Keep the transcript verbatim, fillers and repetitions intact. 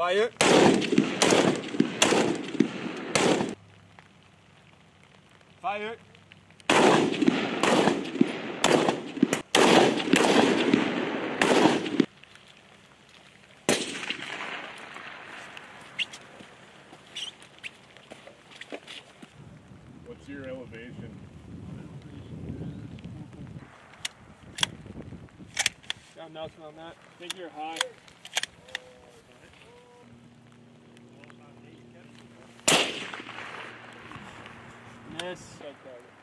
Fire. Fire. What's your elevation? Got nothing on that. I think you're high. Yes. Okay.